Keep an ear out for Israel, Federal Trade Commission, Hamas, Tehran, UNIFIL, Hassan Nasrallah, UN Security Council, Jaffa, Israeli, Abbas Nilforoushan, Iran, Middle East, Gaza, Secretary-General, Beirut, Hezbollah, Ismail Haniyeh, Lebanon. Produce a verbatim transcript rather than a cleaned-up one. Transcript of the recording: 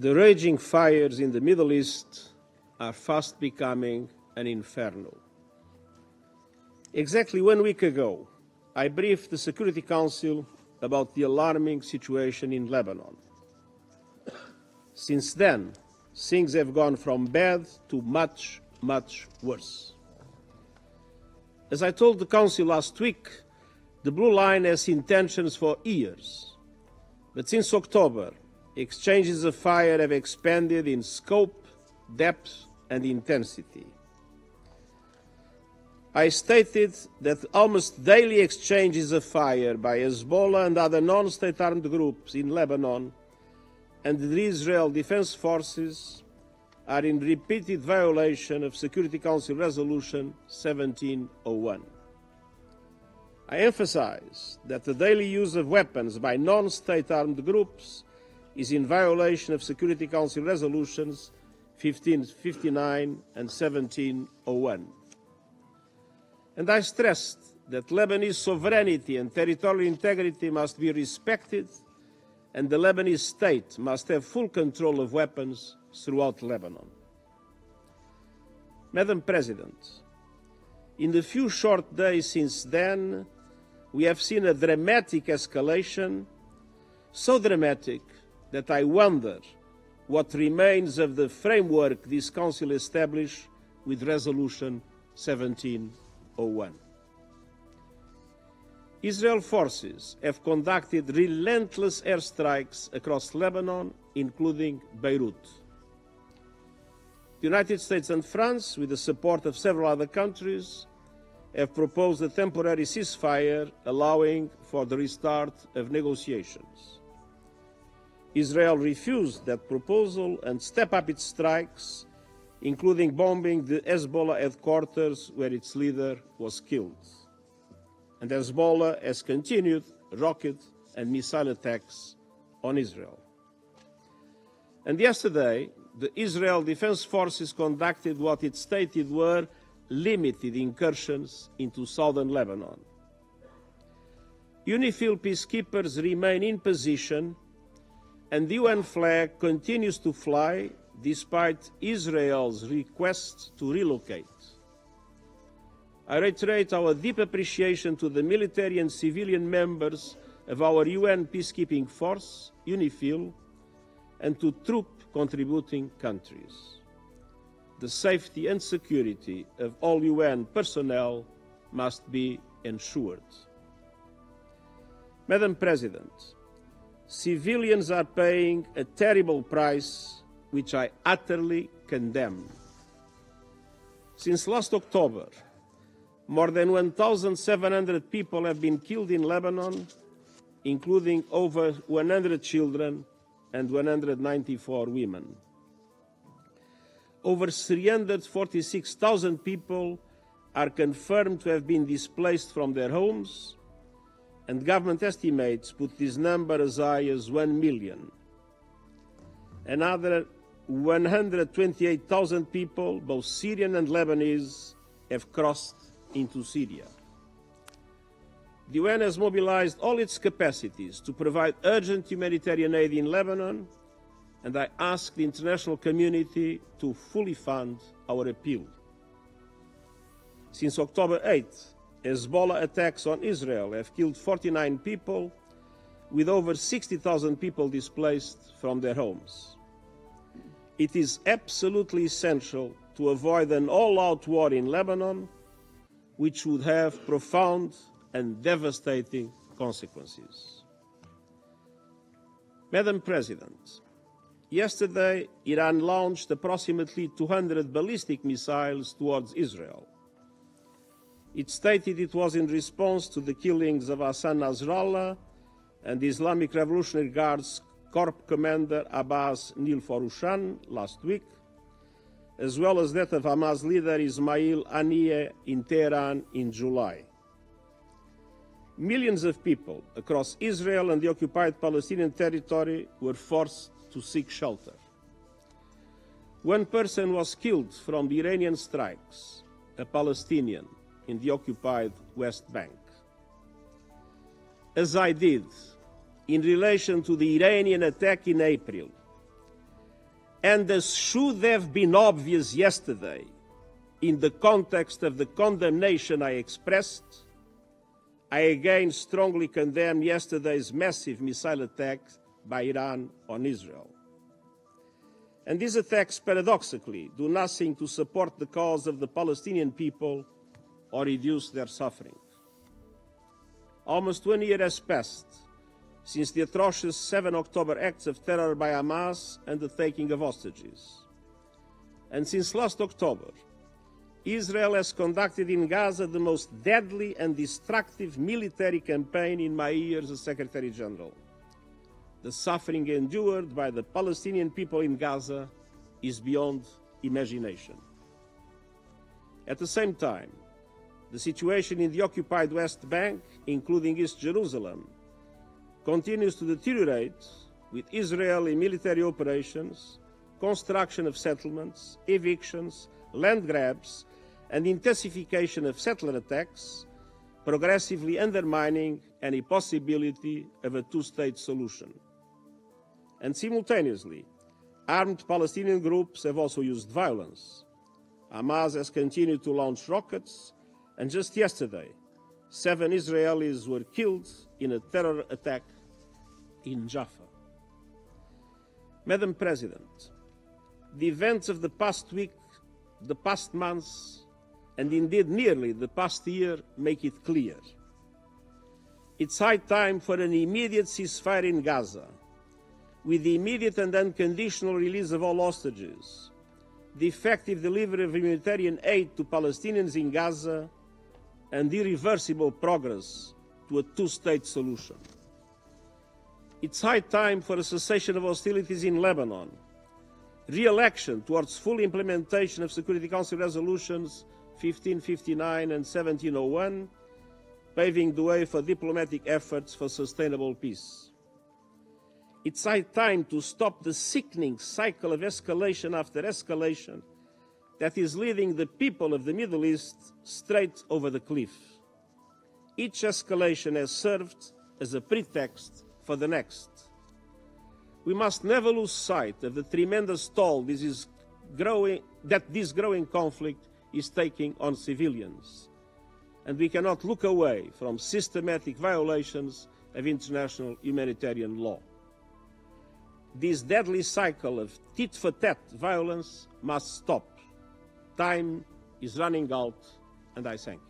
The raging fires in the Middle East are fast becoming an inferno. Exactly one week ago, I briefed the Security Council about the alarming situation in Lebanon. Since then, things have gone from bad to much, much worse. As I told the Council last week, the Blue Line has seen tensions for years. But since October, exchanges of fire have expanded in scope, depth, and intensity. I stated that almost daily exchanges of fire by Hezbollah and other non-state armed groups in Lebanon and the Israel Defense Forces are in repeated violation of Security Council Resolution seventeen oh one. I emphasize that the daily use of weapons by non-state armed groups is in violation of Security Council Resolutions fifteen fifty-nine and seventeen oh one. And I stressed that Lebanese sovereignty and territorial integrity must be respected, and the Lebanese state must have full control of weapons throughout Lebanon. Madam President, in the few short days since then, we have seen a dramatic escalation, so dramatic that I wonder what remains of the framework this Council established with Resolution seventeen oh one. Israel forces have conducted relentless airstrikes across Lebanon, including Beirut. The United States and France, with the support of several other countries, have proposed a temporary ceasefire allowing for the restart of negotiations. Israel refused that proposal and stepped up its strikes, including bombing the Hezbollah headquarters where its leader was killed. And Hezbollah has continued rocket and missile attacks on Israel. And yesterday, the Israel Defense Forces conducted what it stated were limited incursions into southern Lebanon. UNIFIL peacekeepers remain in position, and the U N flag continues to fly despite Israel's request to relocate. I reiterate our deep appreciation to the military and civilian members of our U N peacekeeping force, UNIFIL, and to troop contributing countries. The safety and security of all U N personnel must be ensured. Madam President, civilians are paying a terrible price, which I utterly condemn. Since last October, more than one thousand seven hundred people have been killed in Lebanon, including over one hundred children and one hundred ninety-four women. Over three hundred forty-six thousand people are confirmed to have been displaced from their homes, and government estimates put this number as high as one million. Another one hundred twenty-eight thousand people, both Syrian and Lebanese, have crossed into Syria. The U N has mobilized all its capacities to provide urgent humanitarian aid in Lebanon, and I ask the international community to fully fund our appeal. Since October eighth, Hezbollah attacks on Israel have killed forty-nine people, with over sixty thousand people displaced from their homes. It is absolutely essential to avoid an all-out war in Lebanon, which would have profound and devastating consequences. Madam President, yesterday Iran launched approximately two hundred ballistic missiles towards Israel. It stated it was in response to the killings of Hassan Nasrallah and the Islamic Revolutionary Guards Corps Commander Abbas Nilforoushan last week, as well as that of Hamas leader Ismail Haniyeh in Tehran in July. Millions of people across Israel and the occupied Palestinian territory were forced to seek shelter. One person was killed from the Iranian strikes, a Palestinian, in the occupied West Bank. As I did in relation to the Iranian attack in April, and as should have been obvious yesterday, in the context of the condemnation I expressed, I again strongly condemn yesterday's massive missile attack by Iran on Israel. And these attacks, paradoxically, do nothing to support the cause of the Palestinian people or reduce their suffering. Almost one year has passed since the atrocious seven October acts of terror by Hamas and the taking of hostages. And since last October, Israel has conducted in Gaza the most deadly and destructive military campaign in my years as Secretary General. The suffering endured by the Palestinian people in Gaza is beyond imagination. At the same time, the situation in the occupied West Bank, including East Jerusalem, continues to deteriorate with Israeli military operations, construction of settlements, evictions, land grabs, and intensification of settler attacks, progressively undermining any possibility of a two-state solution. And simultaneously, armed Palestinian groups have also used violence. Hamas has continued to launch rockets, and just yesterday, seven Israelis were killed in a terror attack in Jaffa. Madam President, the events of the past week, the past months, and indeed nearly the past year make it clear. It's high time for an immediate ceasefire in Gaza, with the immediate and unconditional release of all hostages, the effective delivery of humanitarian aid to Palestinians in Gaza, and irreversible progress to a two-state solution. It's high time for a cessation of hostilities in Lebanon, re-election towards full implementation of Security Council resolutions fifteen fifty-nine and seventeen oh one, paving the way for diplomatic efforts for sustainable peace. It's high time to stop the sickening cycle of escalation after escalation that is leading the people of the Middle East straight over the cliff. Each escalation has served as a pretext for the next. We must never lose sight of the tremendous toll this is growing, that this growing conflict is taking on civilians, and we cannot look away from systematic violations of international humanitarian law. This deadly cycle of tit-for-tat violence must stop. Time is running out, and I thank you.